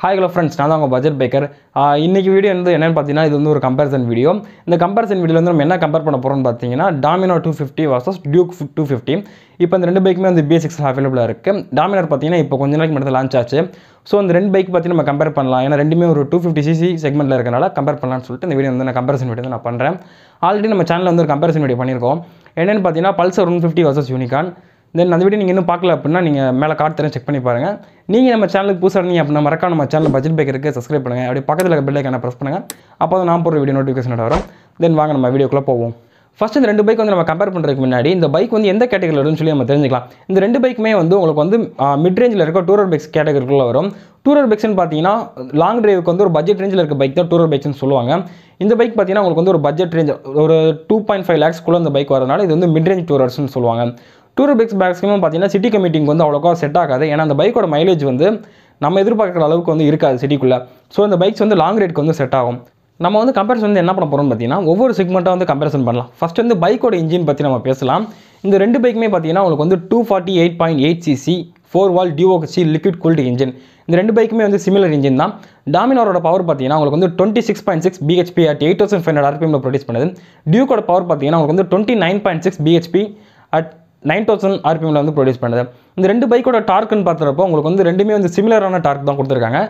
Hi friends, I am Budget Biker. In this video, this is a comparison video. In this comparison video, we will compare Dominar 250 versus Duke 250. Now, the two bikes are basics available. Dominar is launched. So, we will compare the 250cc segment. We will compare the comparison video. Already, we have a comparison video on the channel. Pulsar 150 versus Unicorn. Then அந்த video நீங்க இன்னும் பார்க்கல அப்படினா நீங்க மேல card தரேன் check பண்ணி பாருங்க. நீங்க நம்ம சேனலுக்கு புதுசா இருக்கீங்க அப்படினா மறக்காம நம்ம சேனல் பட்ஜெட் பைக்கருக்கு Subscribe பண்ணுங்க. அப்படியே பக்கத்துல இருக்க பெல் ஐகானை பிரஸ் பண்ணுங்க. அப்பதான் நான் போற வீடியோ நோட்டிஃபிகேஷன் வரும். Then வாங்க நம்ம வீடியோக்குள்ள போவோம். First இந்த ரெண்டு பைக் வந்து நம்ம compare பண்றதுக்கு முன்னாடி இந்த பைக் வந்து எந்த கேட்டகரியில வரும்னு சொல்லி நம்ம தெரிஞ்சுக்கலாம். இந்த ரெண்டு பைக்குமே வந்து உங்களுக்கு வந்து மிட் ரேஞ்சில இருக்க டூரர் பைக்ஸ் கேட்டகரிக்குள்ள வரும். டூரர் பைக்ஸ் ன்னு பாத்தீங்கன்னா லாங் டிரைவுக்கு வந்து ஒரு பட்ஜெட் ரேஞ்சில இருக்க பைக் தான் டூரர் பைக்ஸ் ன்னு சொல்லுவாங்க. இந்த பைக் பாத்தீங்கன்னா உங்களுக்கு வந்து ஒரு பட்ஜெட் ரேஞ்ச் ஒரு 2.5 lakhs குள்ள இந்த பைக் வரனால இது வந்து மிட் ரேஞ்ச் டூரர்ஸ் ன்னு சொல்லுவாங்க. Tour bikes bags க்கு பாத்தீங்கன்னா சிட்டி கமிட்டிங்க்கு வந்து அவ்வளோக்கா செட் ஆகாது ஏன்னா அந்த பைக்கோட மைலேஜ் வந்து நம்ம எதிர்பார்க்குற அளவுக்கு வந்து இருக்காது சிட்டிக்குள்ள ஸோ இந்த பைக்ஸ் வந்து லாங் ரைட்க்கு வந்து செட் ஆகும் நம்ம வந்து கம்பேரிசன் வந்து என்ன பண்ண போகிறோம்னு பார்த்தீங்கன்னா ஒவ்வொரு செக்மெண்ட்டாக வந்து கம்பேரிசன் பண்ணலாம் ஃபர்ஸ்ட் வந்து பைக்கோட இன்ஜின் பற்றி நம்ம பேசலாம் இந்த ரெண்டு பைக்குமே பார்த்தீங்கன்னா உங்களுக்கு வந்து 248.8cc 4-valve DOHC liquid cooled engine இந்த ரெண்டு பைக்குமே வந்து சிமிலர் இன்ஜின் தான் டாமினாரோட பவர் பார்த்தீங்கன்னா உங்களுக்கு வந்து 26.6 bhp at 8500 rpmல ப்ரொடியூஸ் பண்ணுது டியூக்கோட பவர் பார்த்தீங்கன்னா உங்களுக்கு வந்து 29.6 bhp at 9000 rpmல வந்து ப்ரொடியூஸ் பண்ணுது இந்த ரெண்டு பைக்கோட டார்க் ன்னு பார்த்தறப்போ உங்களுக்கு வந்து ரெண்டுமே வந்து சிமிலரான டார்க் தான் கொடுத்திருக்காங்க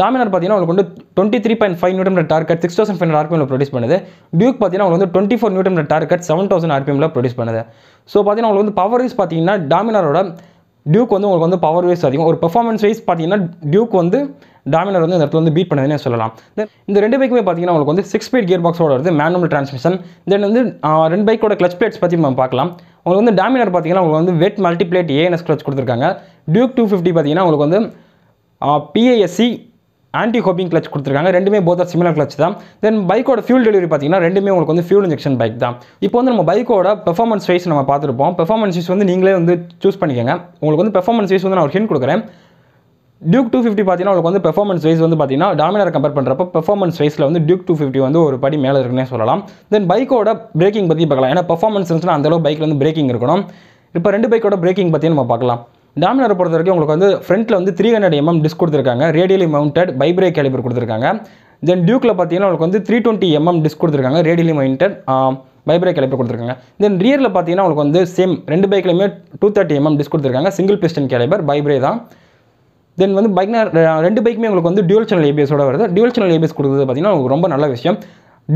டாமினார் பாத்தீங்கன்னா உங்களுக்கு வந்து 23.5 நியூட்டன்மீட்டர் டார்க் at 6500 rpmல ப்ரொடியூஸ் பண்ணுது டியூக் பாத்தீங்கன்னா உங்களுக்கு வந்து 24 நியூட்டன்மீட்டர் டார்க் at 7000 rpmல ப்ரொடியூஸ் பண்ணுது சோ பாத்தீங்கன்னா உங்களுக்கு வந்து பவர் வைஸ் பாத்தீங்கன்னா டாமினாரோட டியூக் வந்து உங்களுக்கு வந்து பவர் வைஸ் அதிகம் ஒரு பெர்ஃபார்மன்ஸ் வைஸ் பாத்தீங்கன்னா டியூக் வந்து டாமினார் வந்து இந்த இடத்துல வந்து பீட் பண்ணுதுன்னு சொல்லலாம் இந்த ரெண்டு பைக்குமே பாத்தீங்கன்னா உங்களுக்கு வந்து 6-speed கியர் பாக்ஸோட வருது மேனுவல் டிரான்ஸ்மிஷன் தென் வந்து ரெண்டு பைக்கோட கிளட்ச் பிளேட்ஸ் பத்தி நாம பார்க்கலாம் உங்களுக்கு வந்து டாமினார் பாத்தீங்கன்னா உங்களுக்கு வந்து வெட் மல்டிப்ளேட் ANS கிளட்ச் கொடுத்திருக்காங்க டியூக் 250 பாத்தீங்கன்னா உங்களுக்கு வந்து PASC ஆன்டி ஹோப்பிங் கிளட்ச் கொடுத்திருக்காங்க ரெண்டுமே both are similar கிளட்ச் தான் தென் பைக்கோட fuel delivery பாத்தீங்கன்னா ரெண்டுமே உங்களுக்கு வந்து fuel injection பைக் தான் இப்போ வந்து நம்ம பைக்கோட performance wise நம்ம பாத்துறோம் performance wise வந்து நீங்களே வந்து சூஸ் பண்ணிக்கங்க உங்களுக்கு வந்து performance wise வந்து நான் ஒரு ஹிண்ட் கொடுக்கிறேன் Duke 250 பாத்தீங்கன்னா உங்களுக்கு வந்து performance wise வந்து பாத்தீங்கன்னா டாமினார் கம்பேர் பண்றப்ப performance wise ல வந்து Duke 250 வந்து ஒரு படி மேல இருக்குனே சொல்லலாம் then பைக்கோட braking பத்தி பார்க்கலாம் ஏனா performance இருந்துனா அந்த அளவு பைக்ல வந்து braking இருக்கணும் இப்போ ரெண்டு பைக்கோட braking பத்தி நம்ம பார்க்கலாம் டாமினார் பொறுத்த வரைக்கும் உங்களுக்கு வந்து ஃப்ரண்ட்ல வந்து 300 mm டிஸ்க் கொடுத்திருக்காங்க radially mounted ByBre caliper கொடுத்திருக்காங்க then Dukeல பாத்தீங்கன்னா உங்களுக்கு வந்து 320 mm டிஸ்க் கொடுத்திருக்காங்க radially mounted ByBre caliper கொடுத்திருக்காங்க then rearல பாத்தீங்கன்னா உங்களுக்கு வந்து சேம் ரெண்டு பைக்லயுமே 230 mm டிஸ்க் கொடுத்திருக்காங்க single piston caliper ByBre தான் தென் வந்து பைக்னார் ரெண்டு பைக்குமே உங்களுக்கு வந்து டியூல் சேனல் ABS ஓட வருது டியூல் சேனல் ABS கொடுத்தது பார்த்தீங்கன்னா உங்களுக்கு ரொம்ப நல்ல விஷயம்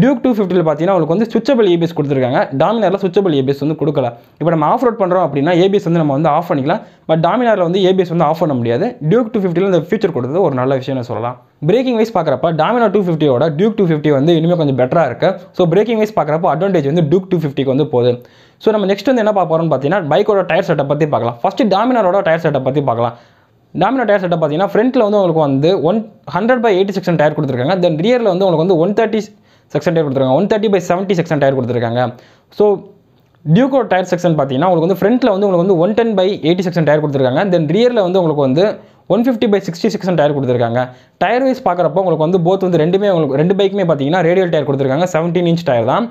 டியூக் 250 ல பார்த்தீங்கன்னா உங்களுக்கு வந்து சுவிட்சபிள் ABS கொடுத்திருக்காங்க டாமினார்ல சுவிட்சபிள் ABS வந்து கொடுக்கல இப்போ நம்ம ஆஃப் ரோட் பண்றோம் அப்படினா ABS வந்து நம்ம வந்து ஆஃப் பண்ணிக்கலாம் பட் டாமினார்ல வந்து ABS வந்து ஆஃப் பண்ண முடியாது டியூக் 250 ல இந்த ஃபீச்சர் கொடுத்தது ஒரு நல்ல விஷயம்னு சொல்லலாம் பிரேக்கிங் வைஸ் பார்க்கறப்ப டாமினார் 250 ஓட டியூக் 250 வந்து இன்னும் கொஞ்சம் பெட்டரா இருக்கு சோ பிரேக்கிங் வைஸ் பார்க்கறப்ப அட்வான்டேஜ் வந்து டியூக் 250 க்கு வந்து போகுது சோ நம்ம நெக்ஸ்ட் வந்து என்ன பார்க்க போறோம்னு பார்த்தீங்கன்னா பைக்கோட டயர் செட்டப் பத்தி பார்க்கலாம் ஃபர்ஸ்ட் டாமினாரோட டயர் செட்டப் பத்தி பார்க்கலாம் டாமினார் டயர் செட்டப் பார்த்தீங்கன்னா ஃப்ரண்ட்ல வந்து உங்களுக்கு வந்து 100/80 செக்ஷன் டயர் கொடுத்திருக்காங்க தென் ரியர்ல வந்து உங்களுக்கு வந்து 130 செக்ஷன் டயர் கொடுத்திருக்காங்க 130/70 செக்ஷன் டயர் கொடுத்திருக்காங்க சோ டியூகோ டயர் செக்ஷன் பார்த்தீங்கன்னா உங்களுக்கு வந்து ஃப்ரண்ட்ல வந்து உங்களுக்கு வந்து 110/80 செக்ஷன் டயர் கொடுத்திருக்காங்க தென் ரியர்ல வந்து உங்களுக்கு வந்து 150/60 செக்ஷன் டயர் கொடுத்திருக்காங்க டயர் வைஸ் பார்க்கறப்ப உங்களுக்கு வந்து போத் வந்து ரெண்டுமே உங்களுக்கு ரெண்டு பைக்குமே பார்த்தீங்கன்னா ரேடியல் டயர் கொடுத்திருக்காங்க 17-inch டயர் தான்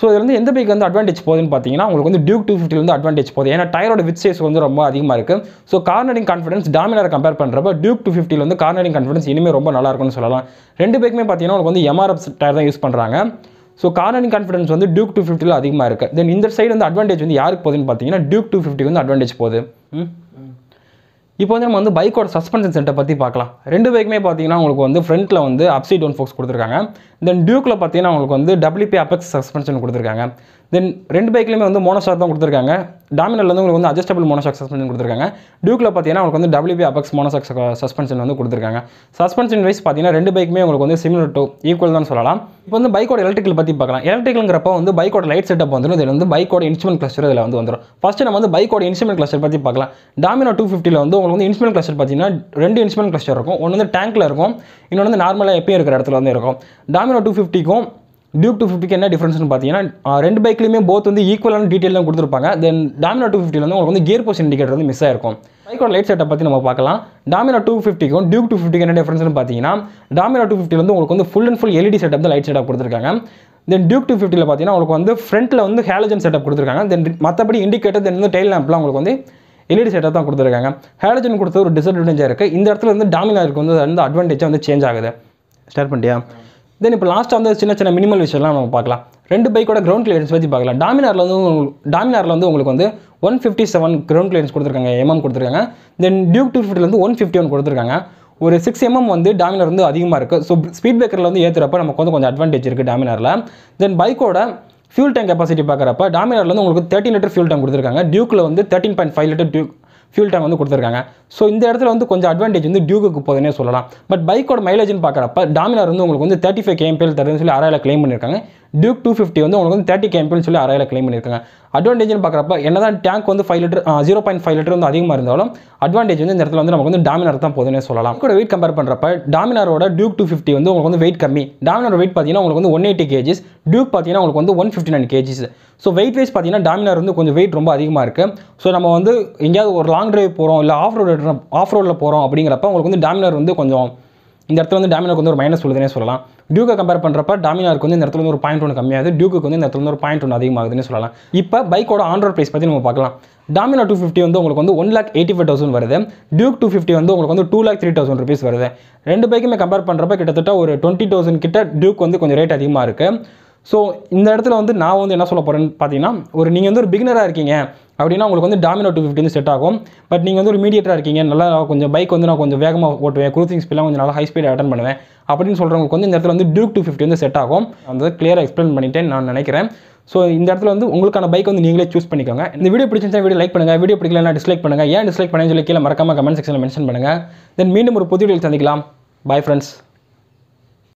சோ இதுல வந்து எந்த பைக் வந்து அட்வான்டேஜ் போகுதுன்னு பாத்தீங்கன்னா உங்களுக்கு வந்து டியூக் 250 ல இருந்து அட்வான்டேஜ் போகுது ஏன்னா டயரோட வித் சைஸ் வந்து ரொம்ப அதிகமா இருக்கு so cornering confidence Dominar compare பண்றப்ப டியூக் 250 ல வந்து கார்னரிங் கான்ஃபிடன்ஸ் இனிமே ரொம்ப நல்லா இருக்கும்னு சொல்லலாம் ரெண்டு பைக்குமே பாத்தீங்கன்னா உங்களுக்கு வந்து MRF டயர் தான் யூஸ் பண்றாங்க சோ கார்னரிங் கான்ஃபிடன்ஸ் வந்து டியூக் 250 ல அதிகமா இருக்கு தென் இந்த சைடு வந்து அட்வான்டேஜ் வந்து யாருக்கு போகுதுன்னு பாத்தீங்கன்னா டியூக் 250 வந்து அட்வான்டேஜ் போகுது இப்போ வந்து நம்ம வந்து பைக்கோட சஸ்பென்ஷன் செட்டப் பத்தி பார்க்கலாம் ரெண்டு பைக்குமே பாத்தீங்கன்னா உங்களுக்கு வந்து ஃப்ரண்ட்ல வந்து அப்சைட் டவுன் ஃபோக்ஸ் கொடுத்திருக்காங்க தென் டியூக்ல பாத்தீங்கன்னா உங்களுக்கு வந்து WP Apex சஸ்பென்ஷன் கொடுத்திருக்காங்க தென் ரெண்டு பைக்லயுமே வந்து மோனோஷாக் தான் கொடுத்திருக்காங்க டாமினார்ல வந்து உங்களுக்கு வந்து அட்ஜஸ்டபிள் மோனோஷாக் சஸ்பென்ஷன் கொடுத்திருக்காங்க டியூக்ல பாத்தீங்கன்னா உங்களுக்கு வந்து WP Apex மோனோஷாக் சஸ்பென்ஷன் வந்து கொடுத்திருக்காங்க சஸ்பென்ஷன் வைஸ் பாத்தீங்கன்னா ரெண்டு பைக்குமே உங்களுக்கு வந்து சிமிலர் டு ஈக்குவல் தான் சொல்லலாம் இப்போ வந்து பைக்கோட எலக்ட்ரிக்கல் பத்தி பார்க்கலாம் எலக்ட்ரிக்கல்ங்கறப்ப வந்து பைக்கோட லைட் செட்டப் வந்துரும் இதுல வந்து பைக்கோட இன்ஸ்ட்ருமென்ட் கிளஸ்டர் இதுல வந்து வந்துரும் ஃபர்ஸ்ட் நம்ம வந்து பைக்கோட இன்ஸ்ட்ருமென்ட் கிளஸ்டர் பத்தி பார்க்கலாம் டாமினார் 250 ல வந்து உங்களுக்கு வந்து இன்ஸ்ட்ருமென்ட் கிளஸ்டர் பாத்தீங்கன்னா ரெண்டு இன்ஸ்ட்ருமென்ட் கிளஸ்டர் இருக்கும் ஒன்னு வந்து டாங்க்ல இருக்கும் இன்னொன்னு வந்து நார்மலா எப்பவும் இருக்கிற இடத்துல வந்து இருக்கும் டாமினார் 250 க்கும் டியூக் 250 க்கு என்ன டிஃபரன்ஸ்னு பாத்தீங்கன்னா ரெண்டு பைக்லயுமே போத் வந்து ஈக்குவலான டீடைல் தான் கொடுத்திருப்பாங்க தென் டாமினார் 250 ல வந்து உங்களுக்கு வந்து கியர் போசிஷன் இண்டிகேட்டர் வந்து மிஸ் ஆயிருக்கும் பைக்கோட லைட் செட்டப் பத்தி நம்ம பார்க்கலாம் டாமினார் 250 க்கும் டியூக் 250 க்கு என்ன டிஃபரன்ஸ்னு பாத்தீங்கன்னா டாமினார் 250 ல வந்து உங்களுக்கு வந்து full and full LED setup தான் லைட் செட்டப் கொடுத்திருக்காங்க தென் டியூக் 250 ல பாத்தீங்கன்னா உங்களுக்கு வந்து ஃப்ரண்ட்ல வந்து ஹாலஜன் செட்டப் கொடுத்திருக்காங்க தென் மத்தபடி இண்டிகேட்டர் தென் வந்து டெயில் லாம்ப்லாம் உங்களுக்கு வந்து LED setup தான் கொடுத்திருக்காங்க. ஹாலஜன் கொடுத்தது ஒரு டிஸ்அட்வான்டேஜா இருக்கு. இந்த இடத்துல வந்து டாமினாருக்கு வந்து அந்த அட்வான்டேஜா வந்து சேஞ்ச் ஆகுது. ஸ்டார்ட் பண்ணியா? தென் இப்போ லாஸ்ட் அந்த சின்ன சின்ன மினிமல் விஷயம்லாம் நம்ம பார்க்கலாம். ரெண்டு பைக்கோட கிரவுண்ட் கிளியரன்ஸ் பற்றி பார்க்கலாம். டாமினாரில் வந்து உங்களுக்கு வந்து 157 கிரவுண்ட் கிளியரன்ஸ் கொடுத்துருக்காங்க, எம்எம் கொடுத்துருக்காங்க. தென் டியூக் 250 வந்து 151 கொடுத்துருக்காங்க. ஒரு 6 mm வந்து டாமினார் வந்து அதிகமாக இருக்குது. ஸோ ஸ்பீட் பிரேக்கரில் வந்து ஏற்றுறப்ப நமக்கு வந்து கொஞ்சம் அட்வான்டேஜ் இருக்குது டாமினாரில். தென் பைக்கோட ஃபியூல் டேங்க் கெப்பாசிட்டி பார்க்குறப்ப டாமினாரில் வந்து உங்களுக்கு 13 லிட்டர் ஃபியூல் டேங்க் கொடுத்துருக்காங்க. டியூக்கில் வந்து 13.5 லிட்டர் டியூக் ஃபியூல் டேங்க் வந்து கொடுத்துருக்காங்க. ஸோ இந்த இடத்துல வந்து கொஞ்சம் அட்வான்டேஜ் வந்து டியூக்கு போதுன்னே சொல்லலாம். பட் பைக்கோட மைலேஜ்னு பார்க்குறப்ப டாமினார் வந்து உங்களுக்கு வந்து 35 kmpl தருதுன்னு சொல்லி அரையில கிளைம் பண்ணியிருக்காங்க. டியூக் 250 வந்து உங்களுக்கு வந்து 30 kmpl சொல்லி அரையில கிளைம் பண்ணியிருக்காங்க. அட்வான்டேஜ்னு பார்க்குறப்ப என்ன தான் டேங்க் வந்து 0.5 லிட்டர் வந்து அதிகமாக இருந்தாலும் அட்வான்டேஜ் வந்து இந்த இடத்துல வந்து நமக்கு வந்து டாமினார் தான் போதுன்னே சொல்லலாம். கூட வெயிட் கம்பேர் பண்ணுறப்ப டாமினாரோட டியூக் 250 வந்து உங்களுக்கு வந்து வெயிட் கம்மி. டாமினார் வெயிட் பார்த்தீங்கன்னா உங்களுக்கு வந்து 180 kgs, டியூக் பார்த்தீங்கன்னா உங்களுக்கு வந்து 159 kgs. ஸோ வெயிட் வைஸ் பார்த்தீங்கன்னா டாமினார் வந்து கொஞ்சம் வெயிட் ரொம்ப அதிகமாக இருக்குது. ஸோ நம்ம வந்து எங்கேயாவது ஒரு லாங் டிரைவ் போகிறோம் இல்லை ஆஃப் ரோடில் போகிறோம் அப்படிங்கிறப்ப உங்களுக்கு வந்து டாமினார் வந்து கொஞ்சம் இந்த இடத்துல வந்து டாமினாருக்கு வந்து ஒரு மைனஸ் உள்ளதுன்னே சொல்லலாம். டியூக்கை கம்பேர் பண்ணுறப்ப டாமினாருக்கு வந்து இந்த இடத்துல வந்து ஒரு 0.1 கம்மியாகுது, டியூக்கு வந்து இந்த இடத்துல வந்து ஒரு 0.1 அதிகமாகுதுன்னு சொல்லலாம். இப்போ பைக்கோட ஆன்ரோட் ப்ரைஸ் பற்றி நம்ம பார்க்கலாம். டாமினார் 250 வந்து உங்களுக்கு வந்து 1,85,000 வருது. டியூக் 250 வந்து உங்களுக்கு வந்து 2,03,000 வருது. ரெண்டு பைக்குமே கம்பேர் பண்ணுறப்ப கிட்டத்தட்ட ஒரு 20,000 கிட்ட டியூக் வந்து கொஞ்சம் ரேட் அதிகமாக இருக்குது. ஸோ இந்த இடத்துல வந்து நான் வந்து என்ன சொல்ல போகிறேன்னு பார்த்தீங்கன்னா, நீங்கள் வந்து ஒரு பிகினராக இருக்கீங்க அப்படின்னா உங்களுக்கு வந்து டாமினார் 250 வந்து செட் ஆகும். பட் நீங்கள் வந்து ஒரு மீடியேட்டராக இருக்கீங்க, நல்லா கொஞ்சம் பைக் வந்து நான் கொஞ்சம் வேகமாக ஓட்டுவேன், க்ரூசிங் ஸ்பீடெலாம் கொஞ்சம் நல்லா ஹை ஸ்பீட் அட்டன் பண்ணுவேன் அப்படின்னு சொல்கிறவங்களுக்கு வந்து இந்த இடத்துல வந்து டியூக் 250 வந்து செட் ஆகும். அந்த கிளியராக எக்ஸ்பிளைன் பண்ணிட்டேன் நான் நினைக்கிறேன். ஸோ இந்த இடத்துல வந்து உங்களுக்கான பைக் வந்து நீங்களே சூஸ் பண்ணிக்கோங்க. இந்த வீடியோ பிடிச்சிருந்தா வீடியோ லைக் பண்ணுங்கள், வீடியோ பிடிக்கலன்னா டிஸ்லைக் பண்ணுங்கள். ஏன் டிஸ்லைக் பண்ணேன்னு சொல்லி கீழே மறக்காம கமெண்ட் செக்ஷனில் மென்ஷன் பண்ணுங்கள். தென் மீண்டும் ஒரு புது வீடியோ சந்திக்கலாம். Bye friends.